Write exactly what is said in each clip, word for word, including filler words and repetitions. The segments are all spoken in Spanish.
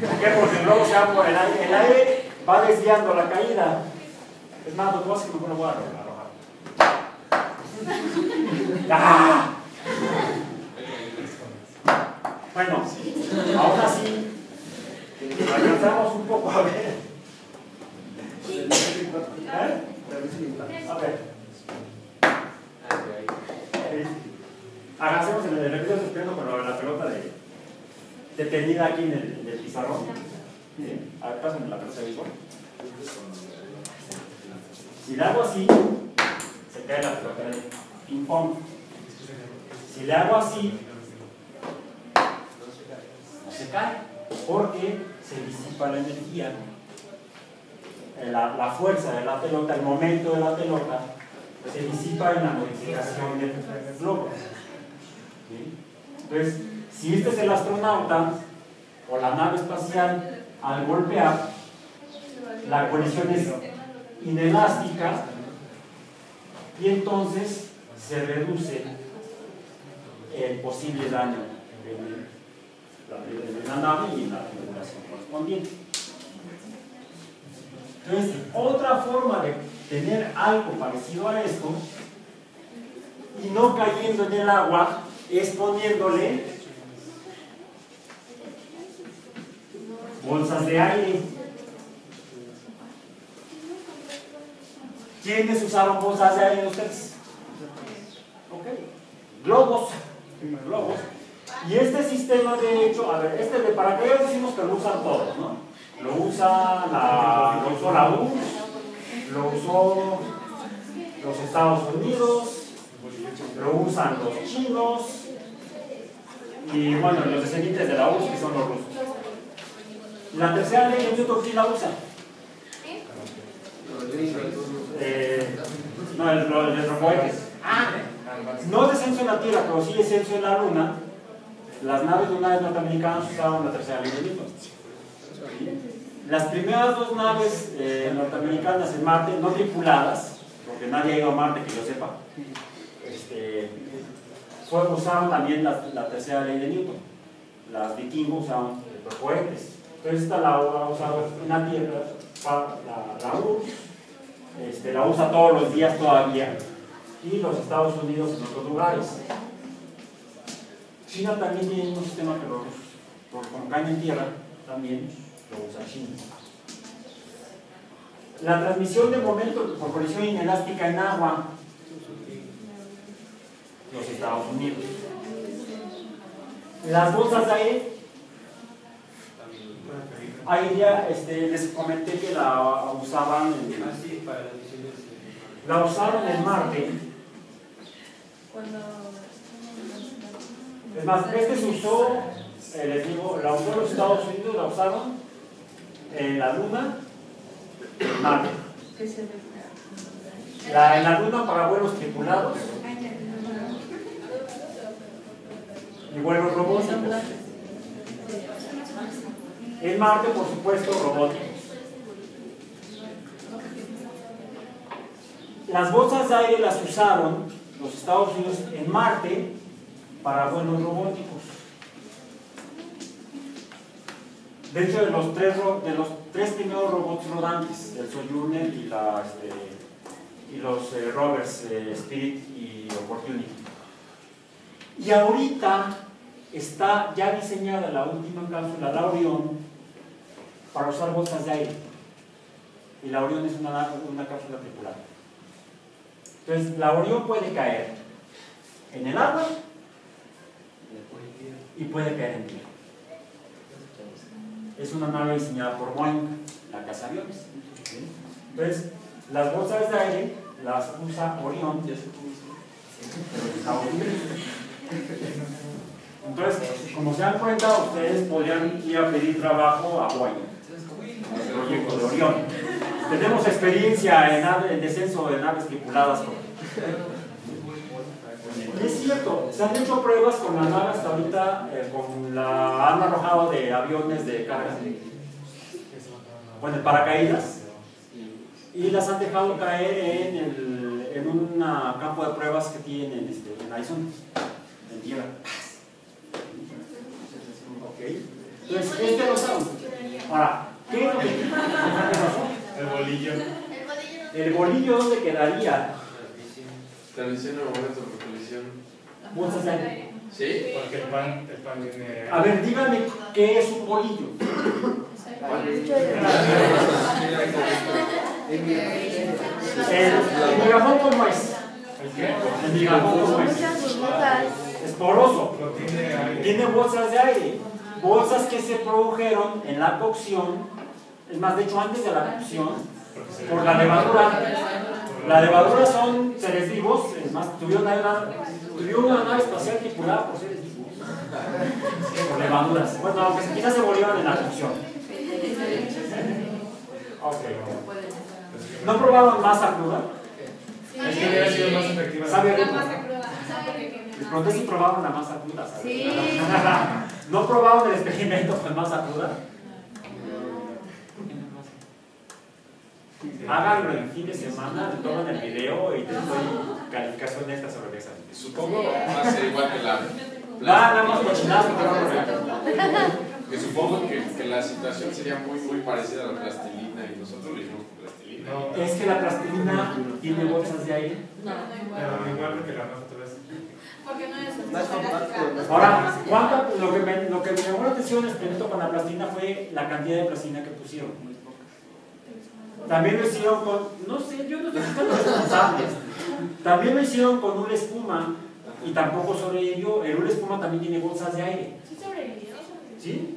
¿Por qué? Porque el globo se va por el aire, el aire va desviando la caída. Es más, los dos que no voy a arrojar. Bueno, aún así, alcanzamos un poco a ver. ¿Eh? A ver. Hacemos el ejercicio suspendido con la pelota de, detenida aquí en el, en el pizarrón. Bien. A ver, pásenme la pelota de béisbol. Si le hago así, se cae la pelota de ping-pong. Si le hago así, no se cae, porque se disipa la energía. La, la fuerza de la pelota, el momento de la pelota, pues se disipa en la modificación del globo. ¿Sí? Entonces, si este es el astronauta o la nave espacial, al golpear, la colisión es inelástica y entonces se reduce el posible daño en la nave y en la tripulación correspondiente. Entonces, otra forma de tener algo parecido a esto y no cayendo en el agua es poniéndole bolsas de aire. ¿Quiénes usaron bolsas de aire ustedes? Ok. Globos. Globos. Y este sistema, de hecho, a ver, este de paracaídas decimos que lo usan todos, ¿no? Lo usa la, lo usó la U S, lo usó los Estados Unidos, lo usan los chinos y bueno, los descendientes de la U S, que son los rusos. La tercera ley en YouTube, ¿quién la usa? Eh, no, el, los, los cohetes. Ah, no descenso en la Tierra, pero sí descenso en la Luna. Las naves lunares norteamericanas usaban la tercera ley en YouTube. Las primeras dos naves eh, norteamericanas en Marte, no tripuladas, porque nadie ha ido a Marte que yo sepa, este, fue, usaron también la, la tercera ley de Newton. Las vikingos usaban los cohetes. Entonces esta la ha usado en la Tierra, la, la U S, este, la usa todos los días todavía, y los Estados Unidos en otros lugares. China también tiene un sistema que los, con caña en tierra también lo usa China. La transmisión de momento por colisión inelástica en agua, los Estados Unidos. Las bolsas de aire, ahí ya este, les comenté que la usaban en, la usaron en Marte. Es más, este se usó, eh, les digo, la usó en los Estados Unidos, la usaron en la Luna, en Marte. La, en la Luna para vuelos tripulados y vuelos robóticos. En Marte, por supuesto, robóticos. Las bolsas de aire las usaron los Estados Unidos en Marte para vuelos robóticos. De hecho, de los tres, de los tres primeros robots rodantes, el Soyuz y, la, este, y los eh, rovers eh, Spirit y Opportunity. Y ahorita está ya diseñada la última cápsula, la Orión, para usar bolsas de aire. Y la Orión es una, una cápsula tripulada. Entonces, la Orión puede caer en el agua y puede caer en tierra. Es una nave diseñada por Boeing, la casa aviones. ¿Sí? Entonces, las bolsas de aire las usa Orión, ya se puso. Entonces, como se dan cuenta, ustedes podrían ir a pedir trabajo a Boeing, el proyecto de Orión. Tenemos experiencia en, ave, en descenso de naves tripuladas. Y es cierto, se han hecho pruebas con la nave hasta ahorita, eh, con la han arrojado de aviones de carga, bueno, de paracaídas, y las han dejado caer en, el, en un campo de pruebas que tienen este, en Arizona, en tierra. Okay. Entonces, este lo sabe. Ahora, ¿qué es lo que el bolillo? ¿El bolillo dónde quedaría? Transmisión o momento por colisión. ¿Muchas ahí? ¿Sí? Porque el pan, el pan viene... A ver, dígame, ¿qué es un bolillo? El migajón, ¿cómo es? ¿El qué? El migajón, ¿cómo es? Es poroso. Tiene bolsas de aire. Bolsas que se produjeron en la cocción. Es más, de hecho, antes de la cocción, por la levadura. La levadura son seres vivos. Es más, tuvieron una nave espacial tripulada por seres vivos. Por levaduras. Bueno, aunque quizás se volvieron en la cocción. Okay. ¿No probaron masa cruda? Sí. Es que hubiera sido más efectiva. ¿Sabe rico? De pronto sí probaron la masa cruda. Sí. ¿No probaron el experimento con masa cruda? Háganlo el fin de semana, toman el video y te doy calificación extra sobre el examen. Supongo va a ser igual que la... Nada, nada más cochinadas que probaron. Que supongo que, que la situación sería muy muy parecida a la plastilina y nosotros le dijimos plastilina. No, es que la plastilina tiene bolsas de aire. No, no igual. Pero igual que la masa otra vez. Porque no es más compacto. Ahora, ¿cuánto, lo, que me, lo que me llamó la atención en el experimento con la plastilina fue la cantidad de plastilina que pusieron. Muy poca. También lo hicieron con, no sé, yo no estoy buscando responsables. También lo hicieron con una espuma y tampoco sobrevivió. El una espuma también tiene bolsas de aire. Sí sobrevivió. ¿Sí?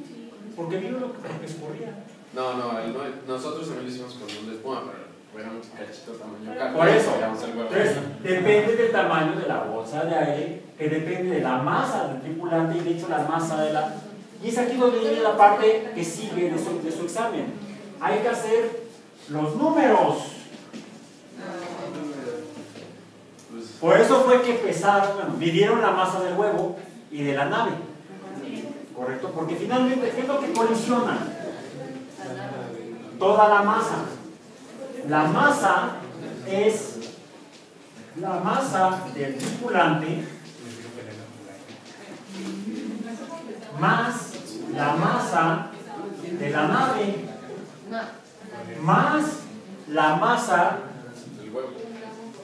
Porque vieron lo que escurría. No, no, el, nosotros también lo hicimos con un espuma, pero era un cachito tamaño carne. Por eso, entonces, depende del tamaño de la bolsa de aire, que depende de la masa del tripulante y de hecho la masa de la... Y es aquí donde viene la parte que sigue de su, de su examen. Hay que hacer los números. Por eso fue que pesaron, bueno, midieron la masa del huevo y de la nave. Correcto, porque finalmente, ¿qué es lo que colisiona? Toda la masa. La masa es la masa del tripulante más la masa de la nave más la masa.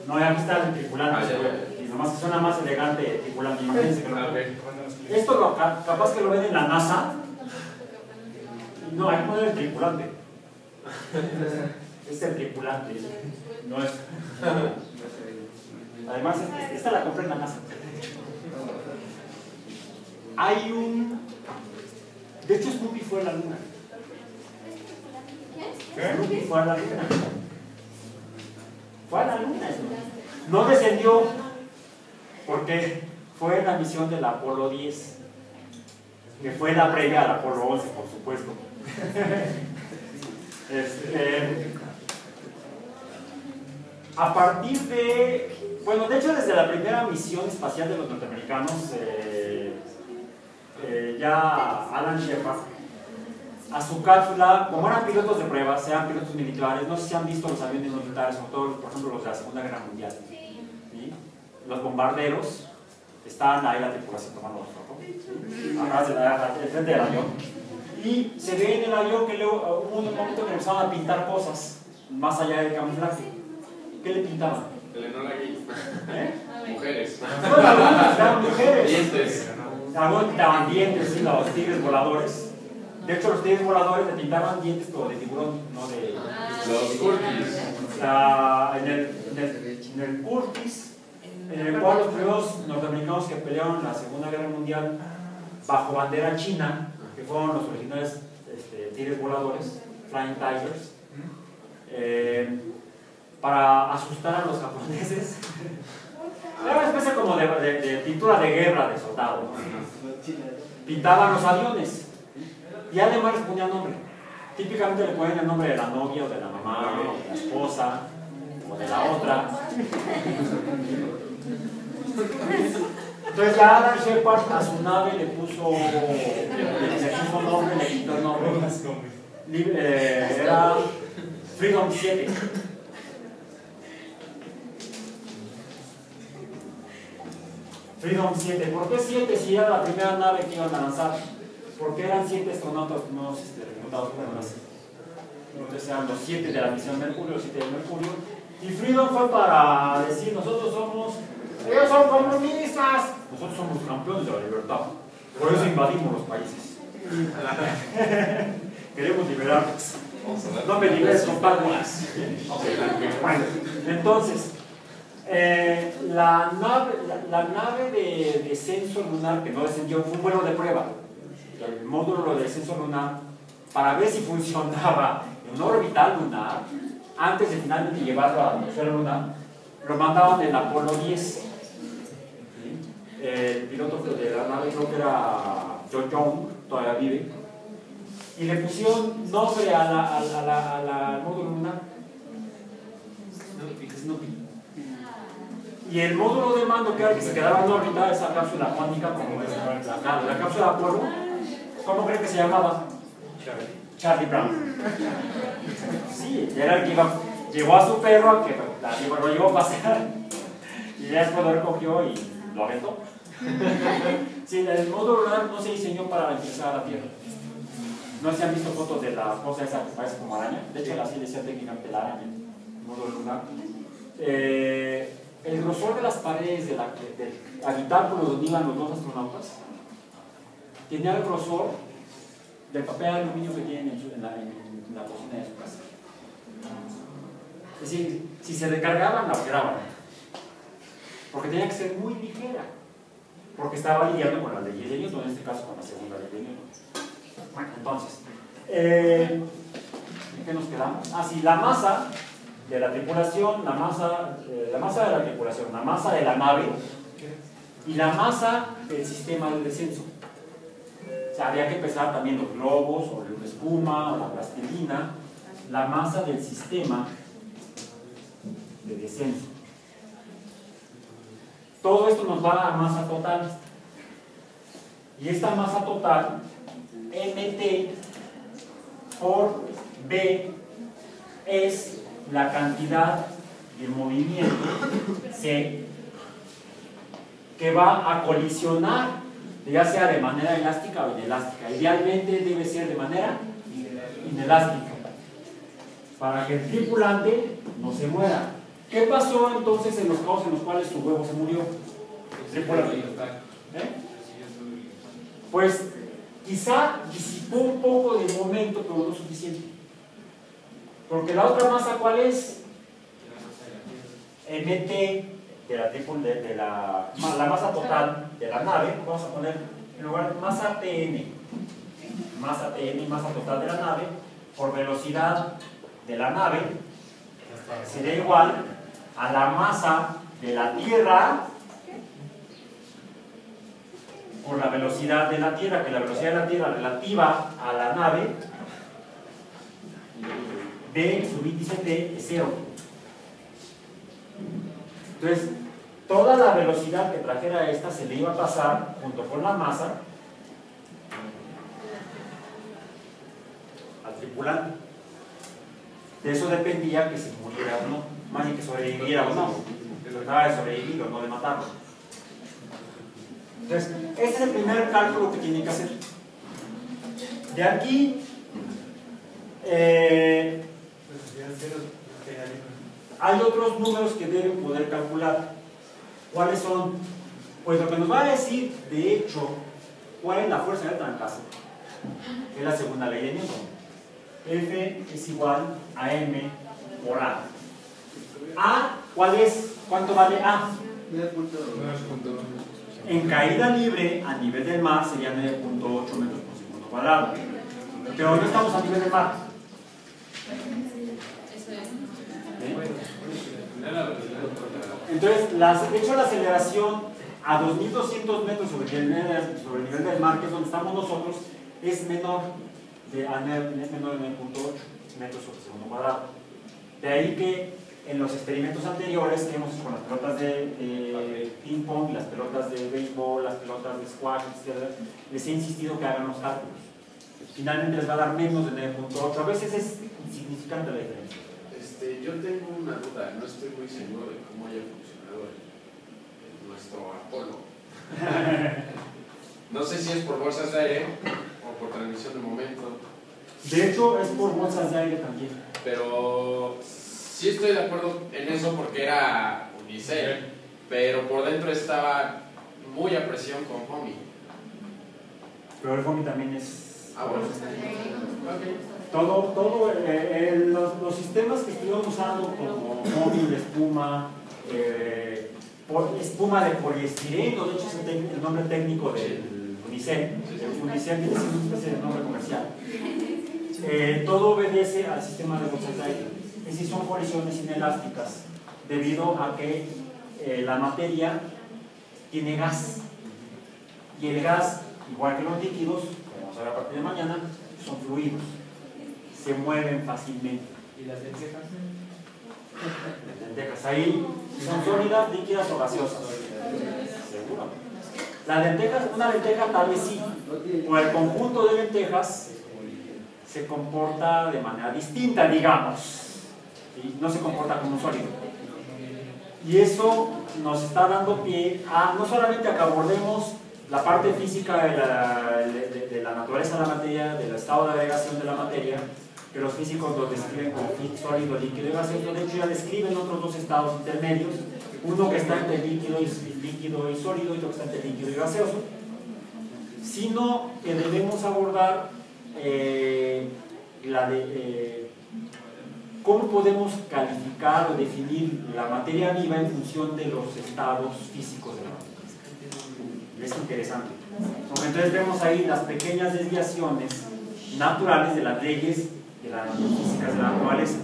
No, ya aquí está el tripulante, nomás es una masa elegante de tripulante. Imagínense que lo Esto lo, capaz que lo ven en la NASA. No, ahí no es el tripulante. Es el tripulante. No es. Además, esta la compré en la NASA. Hay un... De hecho, Snoopy fue a la luna. ¿Qué? Snoopy fue a la luna. Fue a la luna. No descendió. ¿Por qué? Fue la misión del Apolo diez, que fue la previa al Apolo once, por supuesto. Este, a partir de... Bueno, de hecho, desde la primera misión espacial de los norteamericanos, eh, eh, ya Alan Shepard, a su cápsula, como eran pilotos de prueba, sean pilotos militares, no sé si han visto los aviones militares, o todos, por ejemplo, los de la Segunda Guerra Mundial, ¿sí? Los bombarderos, estaban ahí la tripulación tomando los fotos, atrás del de frente del avión, y se ve en el avión que luego hubo un momento que empezaban a pintar cosas más allá del camuflaje. ¿Qué le pintaban? Eleonora Gay. ¿Eh? Mujeres. No, eran mujeres. Dientes. Algunos pintaban dientes, sí, los tigres voladores. De hecho, los tigres voladores le pintaban dientes como de tiburón, no de... Los Curtis. La, en, el, en, el, en el Curtis, en el cual los primeros norteamericanos que pelearon en la Segunda Guerra Mundial bajo bandera china, que fueron los originales este, tigres voladores, Flying Tigers, eh, para asustar a los japoneses, era una especie como de, de, de pintura de guerra de soldado, ¿no? Pintaban los aviones y además les ponían nombre. Típicamente le ponían el nombre de la novia o de la mamá o de la esposa o de la otra. Entonces ya Alan Shepard a su nave le puso, le puso nombre, le quitó el nombre. Eh, era Freedom siete. Freedom siete. ¿Por qué siete si era la primera nave que iban a lanzar? ¿Por qué eran siete astronautas no este, reclutados por la NASA? Entonces eran los siete de la misión Mercurio, los siete de Mercurio. Y Freedom fue para decir, nosotros somos, ellos son comunistas, nosotros somos campeones de la libertad. Por eso invadimos los países. Queremos liberarlos. No me liberes, compadre. Bueno, entonces, eh, la nave, la, la nave de descenso lunar, que no descendió, fue un vuelo de prueba. El módulo de descenso lunar, para ver si funcionaba en una orbital lunar, antes de finalmente llevarlo a la atmósfera lunar, lo mandaban en el Apolo diez. El piloto de la nave, creo que era John Young, todavía vive, y le pusieron nombre a la, a la, a la, a la módulo lunar, Snoopy. Y el módulo de mando, que era que se quedaba en órbita, esa cápsula cuántica, como es la, la cápsula Apolo, ¿cómo creen que se llamaba? Charlie Brown. Sí, era el que iba, llevó a su perro, que la, lo llevó a pasear, y ya después lo recogió y lo aventó. Sí, el módulo lunar no se diseñó para ingresar a la Tierra. No se han visto fotos de la cosa esa que parece como araña. De hecho, la ciencia técnica de la araña, el módulo lunar. Eh, el grosor de las paredes del habitáculo donde iban los dos astronautas tenía el grosor del papel de aluminio que tienen en, su, en, la, en, en la cocina de su casa. Es decir, si se recargaban, la graban. Porque tenía que ser muy ligera, porque estaba lidiando con las leyes de Newton, en este caso con la segunda ley de Newton. Bueno, entonces, eh, ¿en qué nos quedamos? Ah, sí, la masa de la tripulación, la masa, eh, la masa de la tripulación, la masa de la nave y la masa del sistema del descenso. O sea, había que pesar también los globos, o la espuma, o la plastilina, la masa del sistema de descenso. Todo esto nos va a masa total. Y esta masa total, mt por b, es la cantidad de movimiento c que va a colisionar, ya sea de manera elástica o inelástica. Idealmente debe ser de manera inelástica, para que el tripulante no se muera. ¿Qué pasó entonces en los casos en los cuales su huevo se murió? ¿Eh? Pues quizá disipó un poco de momento, pero no suficiente. Porque la otra masa, ¿cuál es? mt de la, de, de la, la masa total de la nave. Vamos a poner en lugar de masa tn, masa tn, masa total de la nave, por velocidad de la nave, sería igual a la masa de la Tierra por la velocidad de la Tierra, que la velocidad de la Tierra relativa a la nave, d sub índice t es cero. Entonces, toda la velocidad que trajera esta se le iba a pasar junto con la masa al tripulante. De eso dependía que se muriera o no, más que sobreviviera o no. Se trataba de sobrevivir o no de matarlo. Entonces, este es el primer cálculo que tienen que hacer. De aquí, eh, hay otros números que deben poder calcular. ¿Cuáles son? Pues lo que nos va a decir, de hecho, cuál es la fuerza del trancazo, que es la segunda ley de Newton. F es igual a M por A. ¿A cuál es? ¿Cuánto vale A? En caída libre a nivel del mar sería nueve punto ocho metros por segundo cuadrado. Pero no estamos a nivel del mar. Entonces, la, de hecho, la aceleración a dos mil doscientos metros sobre el, sobre el nivel del mar, que es donde estamos nosotros, es menor. De a menor de nueve punto ocho metros por segundo cuadrado. De ahí que en los experimentos anteriores que hemos hecho con las pelotas de, de ping pong, las pelotas de béisbol, las pelotas de squash, etcétera, les he insistido que hagan los cálculos. Finalmente les va a dar menos de nueve punto ocho. A veces es insignificante la diferencia. Este, yo tengo una duda, no estoy muy seguro de cómo haya funcionado el, nuestro Apolo. No sé si es por bolsas de aire. por transmisión de momento. De hecho, es por bolsas de aire también. Pero sí estoy de acuerdo en eso porque era unicel, sí. Pero por dentro estaba muy a presión con foamy. Pero el foamy también es... Ah, bueno. Okay. Todo, todo eh, eh, los, los sistemas que estuvieron usando como móvil, espuma, eh, por, espuma de poliestireno, de hecho es el, el nombre técnico del unicel. El unicel tiene una especie de nombre comercial. Eh, todo obedece al sistema de bolsas de aire. Es decir, son colisiones inelásticas debido a que eh, la materia tiene gas. Y el gas, igual que los líquidos, como vamos a ver a partir de mañana, son fluidos. Se mueven fácilmente. ¿Y las lentejas? Las lentejas ahí son sólidas, líquidas o gaseosas. Seguro. Las lentejas, una lenteja tal vez sí, o el conjunto de lentejas se comporta de manera distinta, digamos, ¿sí? No se comporta como un sólido. Y eso nos está dando pie a, no solamente a que abordemos la parte física de la, de, de la naturaleza de la materia, del estado de agregación de la materia, que los físicos lo describen como sólido, líquido y gaseoso. De hecho ya describen otros dos estados intermedios, uno que está entre líquido y, líquido y sólido y otro que está entre líquido y gaseoso, sino que debemos abordar Eh, la de, eh, cómo podemos calificar o definir la materia viva en función de los estados físicos de la materia. Es interesante. Entonces vemos ahí las pequeñas desviaciones naturales de las leyes de las físicas de la naturaleza.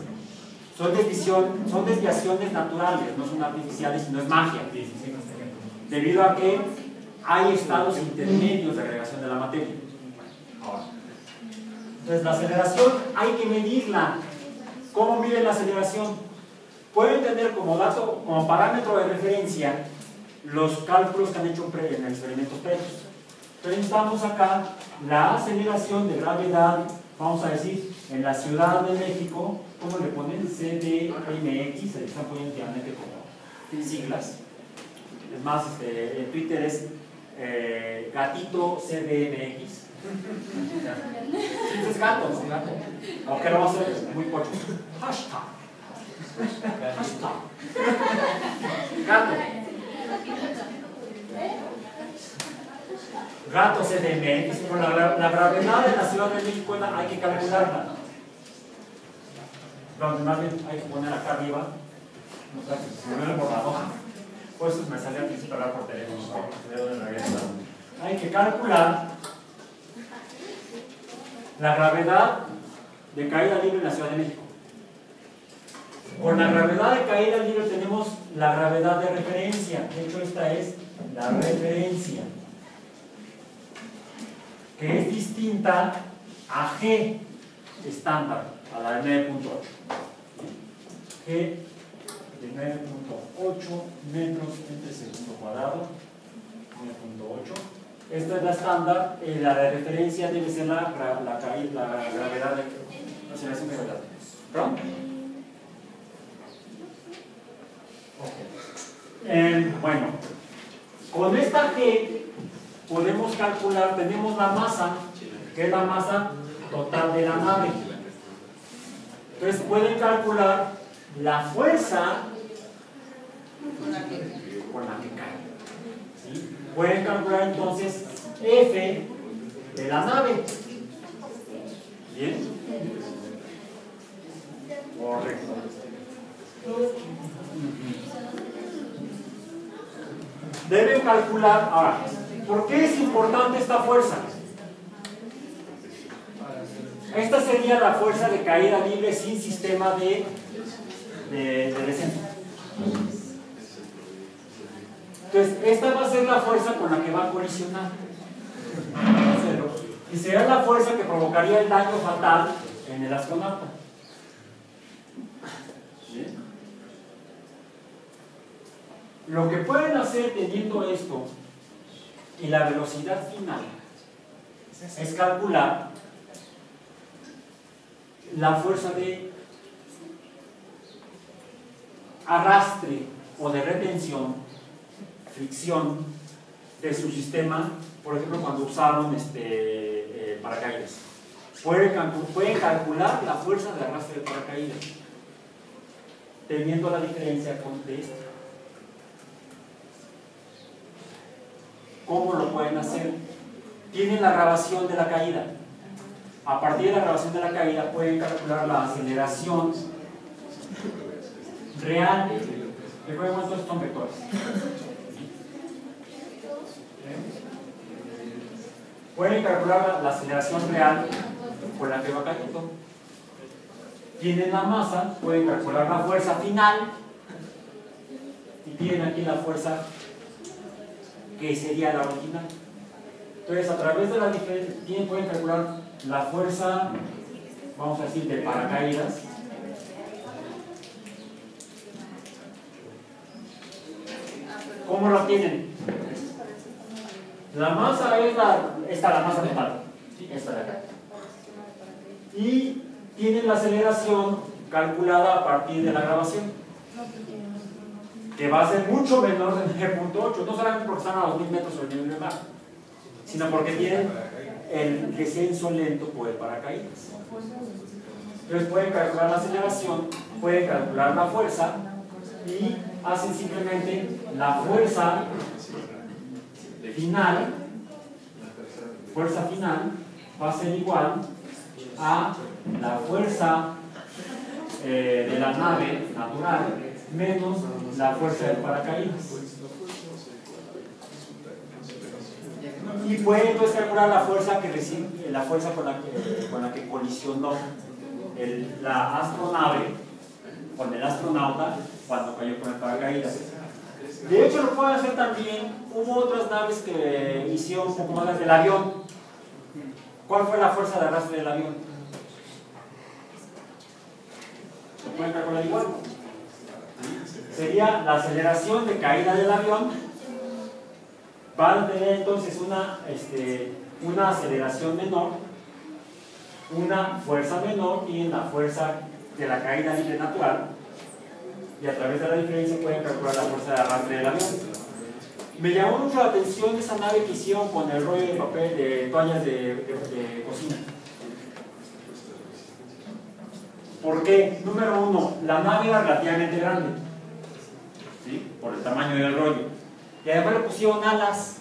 Son, son desviaciones naturales, no son artificiales, sino es magia, debido a que hay estados intermedios de agregación de la materia. Ahora, entonces la aceleración hay que medirla. ¿Cómo miden la aceleración? Pueden tener como dato, como parámetro de referencia, los cálculos que han hecho en experimentos previos. Entonces vamos acá, la aceleración de gravedad, vamos a decir, en la Ciudad de México, ¿cómo le ponen? C D M X, se están poniendo últimamente como siglas. Es más, este, en Twitter es eh, gatito C D M X. Es gato, ¿no? Gato. Aunque no va a ser muy pocho. Hashtag. Hashtag. Gato. Gato C D M X. Pero la, la gravedad de la Ciudad de México hay que calcularla. Donde más bien hay que poner acá arriba. No sé, se me ve por la hoja. Por eso me salía al principio hablar por teléfono. Hay que calcular la gravedad de caída libre en la Ciudad de México. Con la gravedad de caída libre tenemos la gravedad de referencia. De hecho, esta es la referencia, que es distinta a G estándar, a la de nueve punto ocho. G de nueve punto ocho metros entre segundo cuadrado, nueve punto ocho. Esta es la estándar, eh, la de referencia debe ser la, la, la, la gravedad de la aceleración de gravedad. ¿Perdón? Okay. Eh, bueno, con esta G podemos calcular, tenemos la masa, que es la masa total de la nave. Entonces pueden calcular la fuerza con la que cae. Pueden calcular entonces F de la nave. ¿Bien? Correcto. Deben calcular, ahora, ¿por qué es importante esta fuerza? Esta sería la fuerza de caída libre sin sistema de, de, de descenso. Entonces, esta va a ser la fuerza con la que va a colisionar. Y será la fuerza que provocaría el daño fatal en el astronauta. ¿Sí? Lo que pueden hacer teniendo esto y la velocidad final es calcular la fuerza de arrastre o de retención, fricción de su sistema. Por ejemplo, cuando usaron este, eh, paracaídas. Pueden calcular la fuerza de arrastre del paracaídas, teniendo la diferencia con este. ¿Cómo lo pueden hacer? Tienen la grabación de la caída. A partir de la grabación de la caída pueden calcular la aceleración real. Recuerden cuántos son vectores. Pueden calcular la aceleración real con la que va cayendo. Tienen la masa, pueden calcular la fuerza final. Y tienen aquí la fuerza que sería la original. Entonces, a través de la diferencia pueden calcular la fuerza, vamos a decir, de paracaídas. ¿Cómo lo tienen? La masa es la, esta la masa total, esta de acá. Y tienen la aceleración calculada a partir de la grabación, que va a ser mucho menor de nueve punto ocho, no solamente porque están a dos mil metros sobre el nivel del mar, sino porque tienen el descenso lento por el paracaídas. Entonces pueden calcular la aceleración, pueden calcular la fuerza y hacen simplemente la fuerza final. Fuerza final va a ser igual a la fuerza eh, de la nave natural menos la fuerza del paracaídas. Y pueden entonces calcular la fuerza que recibe, la fuerza con la que, con la que colisionó el, la astronave con el astronauta cuando cayó con el paracaídas. De hecho, lo pueden hacer también. Hubo otras naves que hicieron un poco más desde el avión. ¿Cuál fue la fuerza de arrastre del avión? ¿Lo pueden calcular igual? Sería la aceleración de caída del avión. Van a tener entonces una, este, una aceleración menor, una fuerza menor y en la fuerza de la caída libre natural. Y a través de la diferencia pueden calcular la fuerza de arrastre del avión. Me llamó mucho la atención esa nave que hicieron con el rollo de papel de toallas de, de, de cocina. ¿Por qué? Número uno, la nave era relativamente grande, ¿sí? Por el tamaño del rollo. Y además le pusieron alas,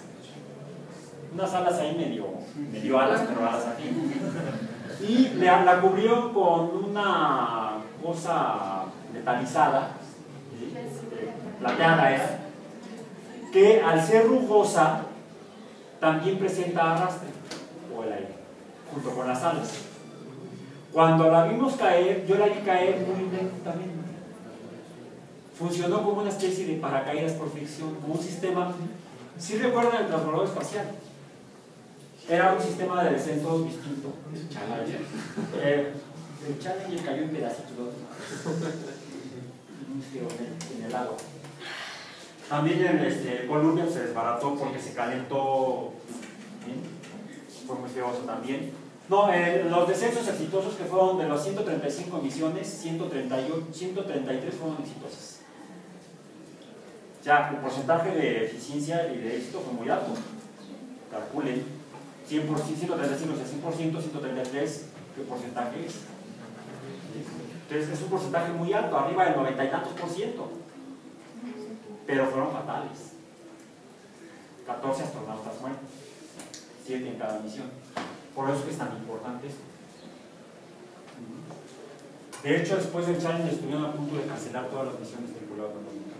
unas alas ahí medio, medio alas, pero alas aquí. Y le, la cubrieron con una cosa metalizada, ¿sí? eh, plateada era, que al ser rugosa también presenta arrastre o el aire, junto con las alas. Cuando la vimos caer, yo la vi caer muy lentamente. Funcionó como una especie de paracaídas por fricción, como un sistema. ¿Sí recuerdan el transbordador espacial? Era un sistema de descenso distinto. El Challenger. Eh, el Challenger cayó en pedacitos en el lago. También en este, Columbia se desbarató porque se calentó. ¿Sí? Fue muy feoso también. No, eh, los descensos exitosos que fueron de las ciento treinta y cinco misiones, ciento treinta y tres fueron exitosas. O sea, el porcentaje de eficiencia y de éxito fue muy alto. Calculen, cien por ciento, ciento treinta y cinco, o sea, cien por ciento, ciento treinta y tres, ¿qué porcentaje es? Entonces es un porcentaje muy alto, arriba del noventa y tantos por ciento. Pero fueron fatales. catorce astronautas muertos, siete en cada misión. Por eso es tan importante esto. De hecho, después del Challenger estuvieron a punto de cancelar todas las misiones tripuladas norteamericanas.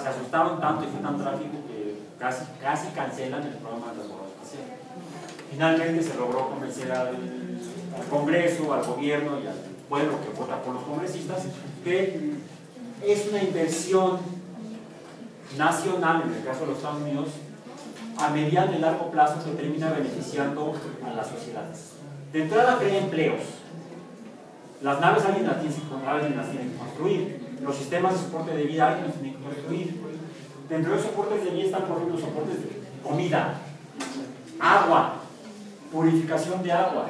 Se asustaron tanto y fue tan trágico que casi, casi cancelan el programa de transbordador espacial. Finalmente se logró convencer al, al Congreso, al gobierno y al pueblo que vota por los congresistas que es una inversión nacional, en el caso de los Estados Unidos, a mediano y largo plazo que termina beneficiando a las sociedades. De entrada crea empleos. Las naves alguien las tiene que construir. Los sistemas de soporte de vida alguien los tiene que construir. Dentro de los soportes de vida están por ejemplo los soportes de comida, agua, purificación de agua.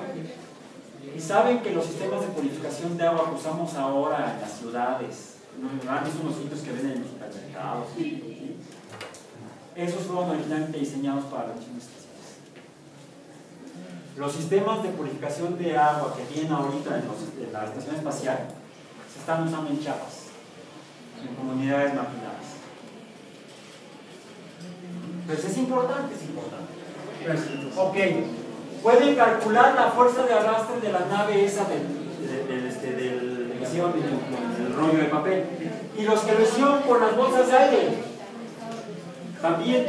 Y saben que los sistemas de purificación de agua que usamos ahora en las ciudades, en los grandes son los sitios que venden en los supermercados. Esos fueron originalmente diseñados para las misiones espaciales. Los sistemas de purificación de agua que tienen ahorita en, los, en la estación espacial se están usando en Chiapas, en comunidades marginadas. Pues es importante, es importante. Pues, ok, pueden calcular la fuerza de arrastre de la nave esa del, del, este, del, del, del, del rollo de papel. Y los que lo hicieron con las bolsas de aire, también.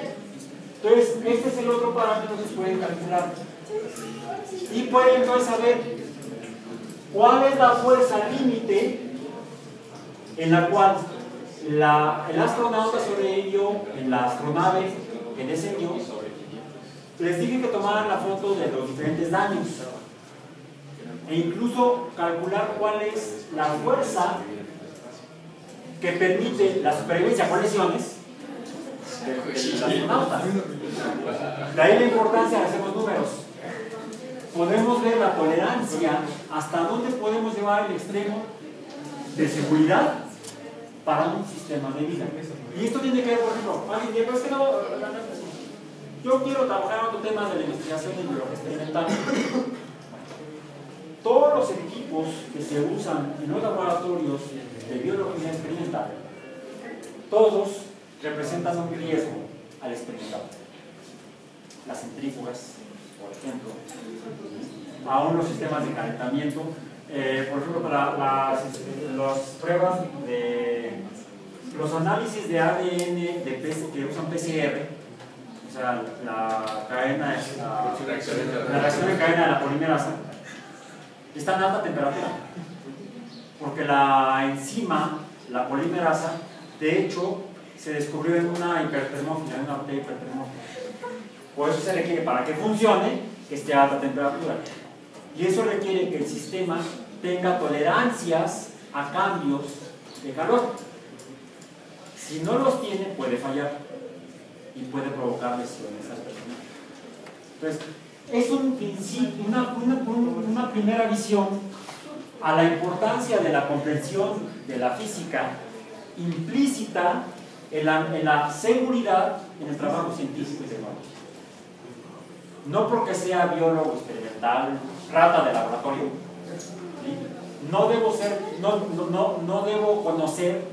Entonces, este es el otro parámetro que se puede calcular. Y pueden entonces saber cuál es la fuerza límite en la cual la, el astronauta sobrevivió en la astronave que diseñó. Les dije que tomaran la foto de los diferentes daños e incluso calcular cuál es la fuerza que permite la supervivencia a colisiones del astronauta. De ahí la importancia de hacer los números. Podemos ver la tolerancia, hasta dónde podemos llevar el extremo de seguridad para un sistema de vida. Y esto tiene que ver, por ejemplo, alguien dice, es que no, yo quiero trabajar en otro tema de la investigación de lo experimental. Todos los equipos que se usan en los laboratorios de biología experimental, todos representan un riesgo al experimental. Las centrífugas, por ejemplo, aún los sistemas de calentamiento. Eh, por ejemplo, para las, las pruebas de los análisis de A D N de P C, que usan P C R, o sea, la cadena, la, la reacción de cadena de la polimerasa, está en alta temperatura, porque la enzima, la polimerasa, de hecho, se descubrió en una hipertermófila, en una botella hipertermófila. Por eso se requiere, para que funcione, que esté a alta temperatura. Y eso requiere que el sistema tenga tolerancias a cambios de calor. Si no los tiene, puede fallar y puede provocar lesiones al personal. Entonces, es un principio, una, una, una primera visión a la importancia de la comprensión de la física implícita en la, en la seguridad en el trabajo científico y tecnológico. No porque sea biólogo experimental, rata de laboratorio, ¿sí? no, debo ser, no, no, no debo conocer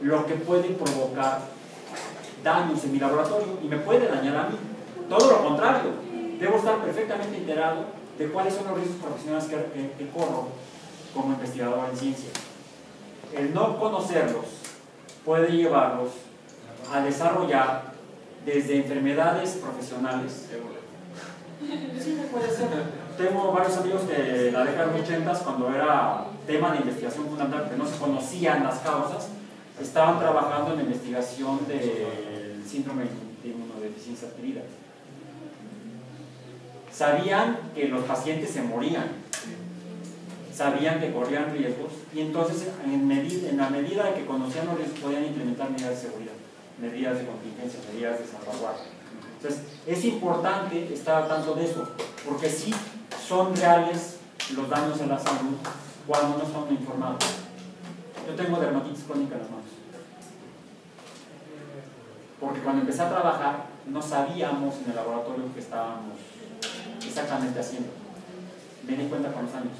lo que puede provocar daños en mi laboratorio y me puede dañar a mí. Todo lo contrario, debo estar perfectamente enterado de cuáles son los riesgos profesionales que, que, que corro como investigador en ciencia. El no conocerlos puede llevarlos a desarrollar desde enfermedades profesionales. Sí, puede ser. Tengo varios amigos que en la década de los ochentas, cuando era tema de investigación fundamental, que no se conocían las causas, estaban trabajando en la investigación del síndrome de inmunodeficiencia adquirida. Sabían que los pacientes se morían, sabían que corrían riesgos, y entonces en, medida, en la medida de que conocían los riesgos podían implementar medidas de seguridad, medidas de contingencia, medidas de salvaguardia. Entonces, es importante estar al tanto de eso, porque sí son reales los daños a la salud cuando no son informados. Yo tengo dermatitis crónica en las manos, porque cuando empecé a trabajar no sabíamos en el laboratorio que estábamos exactamente haciendo. Me di cuenta con los años.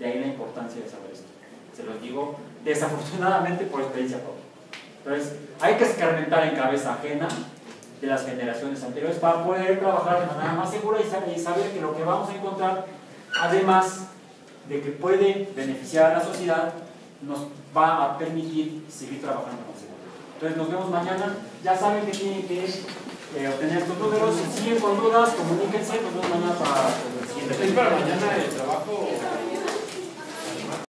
De ahí la importancia de saber esto. Se los digo desafortunadamente por experiencia propia. Entonces, hay que escarmentar en cabeza ajena de las generaciones anteriores para poder trabajar de manera más segura y saber que lo que vamos a encontrar, además de que puede beneficiar a la sociedad, nos va a permitir seguir trabajando con seguridad. Entonces, nos vemos mañana. Ya saben que tienen que eh, obtener estos números. Si siguen con dudas, comuníquense. Nos vemos mañana para el siguiente. ¿Es para mañana el trabajo?